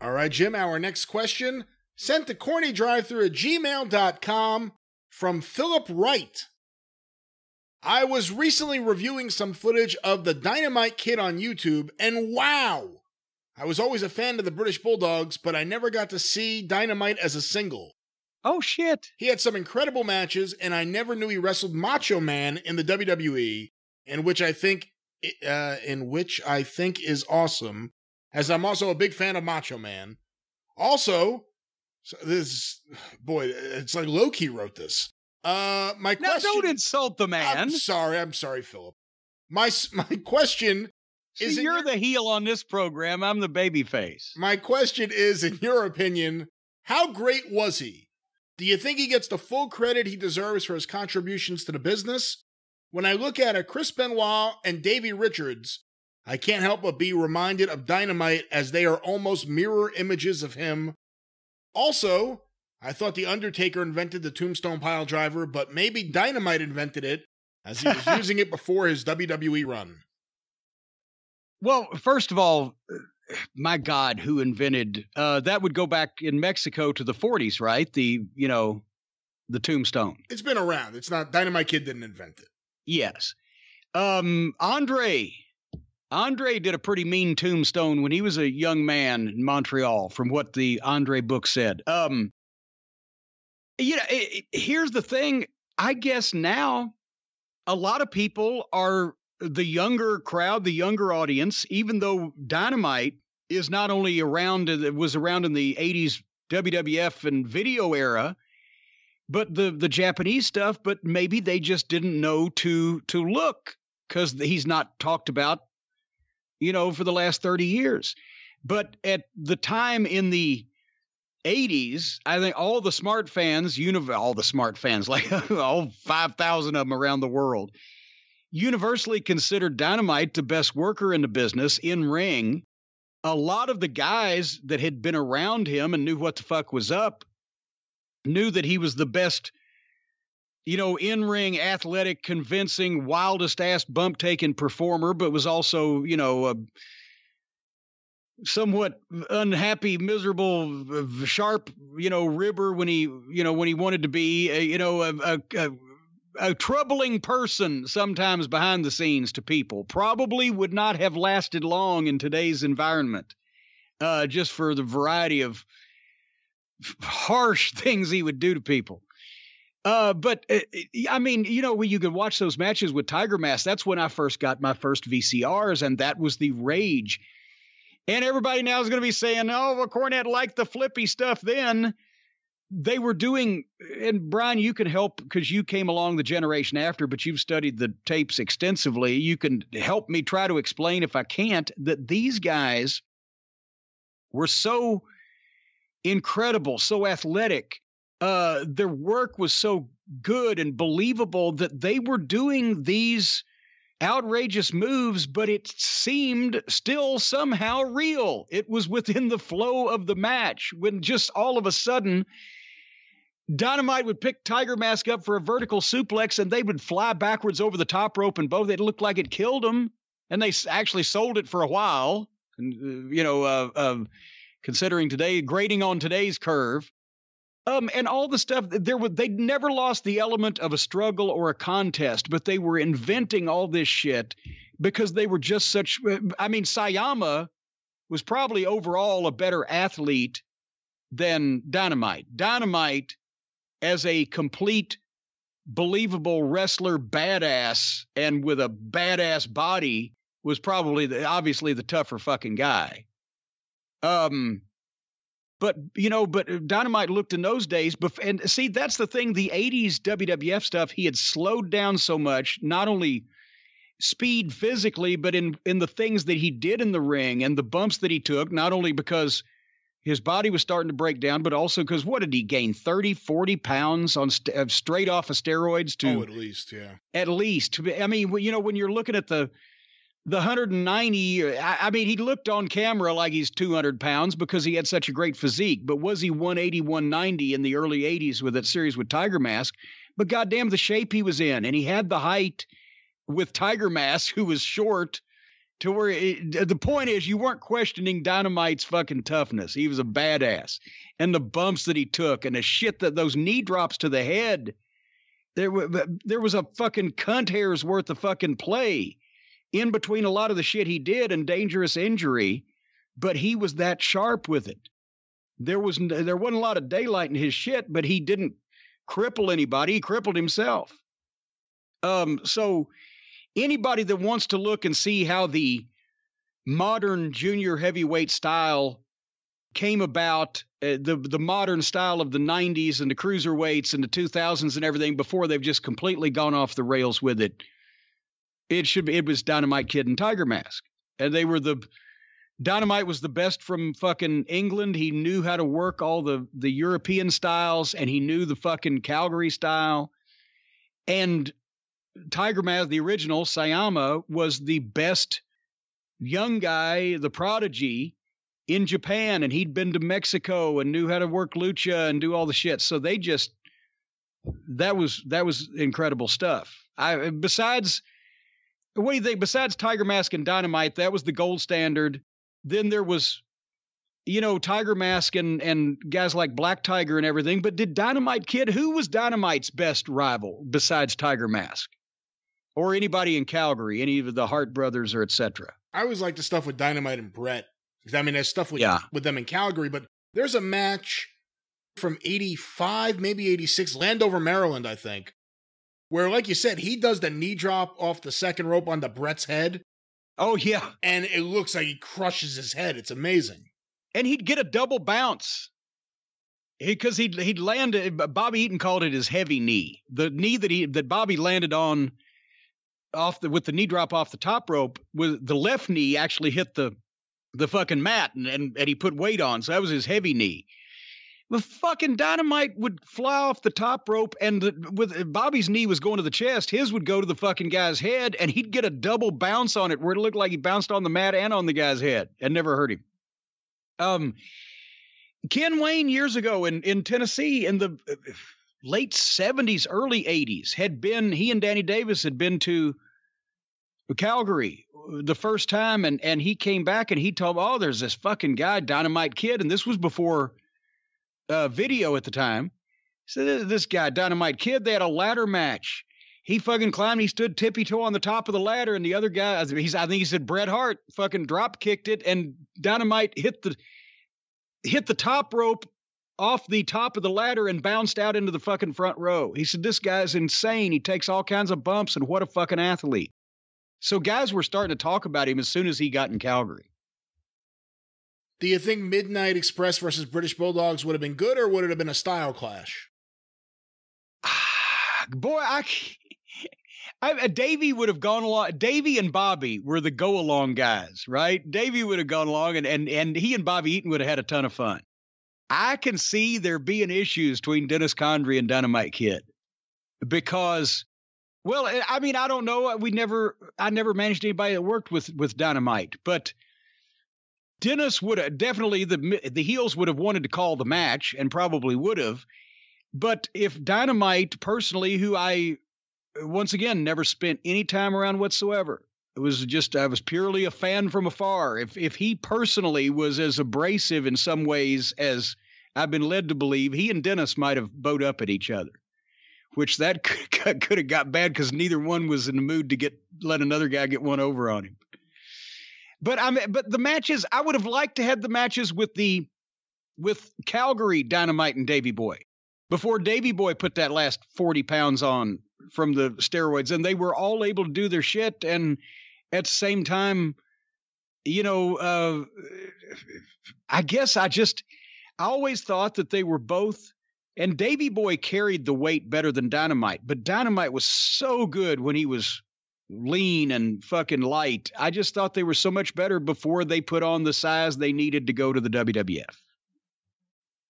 All right, Jim, our next question sent to cornydrivethru@gmail.com from Philip Wright. I was recently reviewing some footage of the Dynamite Kid on YouTube, and wow! I was always a fan of the British Bulldogs, but I never got to see Dynamite as a single. Oh, shit. He had some incredible matches, and I never knew he wrestled Macho Man in the WWE, in which I think is awesome, as I'm also a big fan of Macho Man. Also, it's like low-key wrote this. My question... Now, don't insult the man. I'm sorry, Philip. My question... See, you're the heel on this program. I'm the baby face. My question is, in your opinion, how great was he? Do you think he gets the full credit he deserves for his contributions to the business? When I look at Chris Benoit and Davey Richards, I can't help but be reminded of Dynamite, as they are almost mirror images of him. Also, I thought The Undertaker invented the Tombstone Pile Driver, but maybe Dynamite invented it, as he was using it before his WWE run. Well, first of all, my God, who invented, that would go back in Mexico to the 40s, right? The tombstone. It's been around. It's not, Dynamite Kid didn't invent it. Yes. Andre did a pretty mean tombstone when he was a young man in Montreal, from what the Andre book said. Here's the thing. I guess now a lot of people are, the younger crowd, the younger audience, even though Dynamite is not only around, it was around in the 80s WWF and video era, but the Japanese stuff, but maybe they just didn't know to look, because he's not talked about, for the last 30 years. But at the time in the 80s, I think all the smart fans, like all 5,000 of them around the world, universally considered Dynamite the best worker in the business, in ring. A lot of the guys that had been around him and knew what the fuck was up knew that he was the best, in-ring, athletic, convincing, wildest-ass bump-taking performer, but was also, a somewhat unhappy, miserable, sharp, ribber when he wanted to be, a troubling person sometimes behind the scenes to people. Probably would not have lasted long in today's environment, just for the variety of harsh things he would do to people. When you could watch those matches with Tiger Mask, that's when I first got my first VCRs, and that was the rage. And everybody now is going to be saying, oh, well, Cornette liked the flippy stuff then. They were doing, and Brian, you can help because you came along the generation after, but you've studied the tapes extensively. You can help me try to explain, if I can't, that these guys were so incredible, so athletic. Their work was so good and believable that they were doing these outrageous moves, but it seemed still somehow real. It was within the flow of the match, when just all of a sudden Dynamite would pick Tiger Mask up for a vertical suplex, and they would fly backwards over the top rope, and both, it looked like it killed them. And they actually sold it for a while, and, considering today, grading on today's curve. And all the stuff, they'd never lost the element of a struggle or a contest, but they were inventing all this shit because they were just such, Sayama was probably overall a better athlete than Dynamite. Dynamite, as a complete, believable wrestler, badass, and with a badass body, was probably, obviously, the tougher fucking guy. But Dynamite looked in those days, and see, that's the thing, the 80s WWF stuff, he had slowed down so much, not only speed physically, but in the things that he did in the ring and the bumps that he took, not only because his body was starting to break down, but also because, what did he gain, 30, 40 pounds on straight off of steroids? To, oh, at least, yeah. At least. I mean, when you're looking at the 190, he looked on camera like he's 200 pounds because he had such a great physique, but was he 180, 190 in the early 80s with that series with Tiger Mask? But goddamn, the shape he was in, and he had the height with Tiger Mask, who was short to where the point is, you weren't questioning Dynamite's fucking toughness. He was a badass, and the bumps that he took, and the shit that those knee drops to the head. There was a fucking cunt hair's worth of fucking play in between a lot of the shit he did and dangerous injury, but he was that sharp with it. There wasn't a lot of daylight in his shit, but he didn't cripple anybody. He crippled himself. So anybody that wants to look and see how the modern junior heavyweight style came about, the modern style of the 90s and the cruiserweights and the 2000s and everything before they've just completely gone off the rails with it, it was Dynamite Kid and Tiger Mask. And they were Dynamite was the best from fucking England. He knew how to work all the European styles, and he knew the fucking Calgary style. And Tiger Mask, the original, Sayama, was the best young guy, the prodigy, in Japan. And he'd been to Mexico and knew how to work lucha and do all the shit. So they just, that was incredible stuff. What do you think? Besides Tiger Mask and Dynamite, that was the gold standard. Then there was, Tiger Mask and guys like Black Tiger and everything. But did Dynamite Kid, who was Dynamite's best rival besides Tiger Mask? Or anybody in Calgary, any of the Hart brothers or et cetera? I always liked the stuff with Dynamite and Brett. I mean, there's stuff with them in Calgary, but there's a match from 85, maybe 86, Landover, Maryland, I think, where, like you said, he does the knee drop off the second rope onto Brett's head. Oh, yeah. And it looks like he crushes his head. It's amazing. And he'd get a double bounce because he'd landed. Bobby Eaton called it his heavy knee. The knee that Bobby landed on with the knee drop off the top rope, with the left knee actually hit the fucking mat, and he put weight on. So that was his heavy knee. The fucking Dynamite would fly off the top rope, and with Bobby's knee was going to the chest, his would go to the fucking guy's head, and he'd get a double bounce on it where it looked like he bounced on the mat and on the guy's head and never hurt him. Ken Wayne years ago in Tennessee in the late 70s, early 80s he and Danny Davis had been to Calgary the first time, and he came back and he told me, oh, there's this fucking guy, Dynamite Kid. And this was before video at the time. So this guy, Dynamite Kid, they had a ladder match. He fucking climbed, he stood tippy-toe on the top of the ladder, and the other guy, I think he said Bret Hart, fucking drop-kicked it, and Dynamite hit the top rope off the top of the ladder and bounced out into the fucking front row. He said, this guy's insane. He takes all kinds of bumps, and what a fucking athlete. So guys were starting to talk about him as soon as he got in Calgary. Do you think Midnight Express versus British Bulldogs would have been good, or would it have been a style clash? Boy, Davey would have gone along. Davey and Bobby were the go-along guys, right? Davey would have gone along, and he and Bobby Eaton would have had a ton of fun. I can see there being issues between Dennis Condry and Dynamite Kid because, well, I mean, I don't know. I never managed anybody that worked with Dynamite, but Dennis would have definitely, the heels would have wanted to call the match and probably would have. But if Dynamite personally, who I, once again, never spent any time around whatsoever, it was just, I was purely a fan from afar. If he personally was as abrasive in some ways as I've been led to believe, he and Dennis might have bowed up at each other, which that could have got bad because neither one was in the mood to let another guy get one over on him. But the matches, I would have liked to have the matches with Calgary Dynamite and Davey Boy before Davey Boy put that last 40 pounds on from the steroids, and they were all able to do their shit. And at the same time, I guess I always thought that they were both, and Davey Boy carried the weight better than Dynamite, but Dynamite was so good when he was lean and fucking light. I just thought they were so much better before they put on the size they needed to go to the WWF.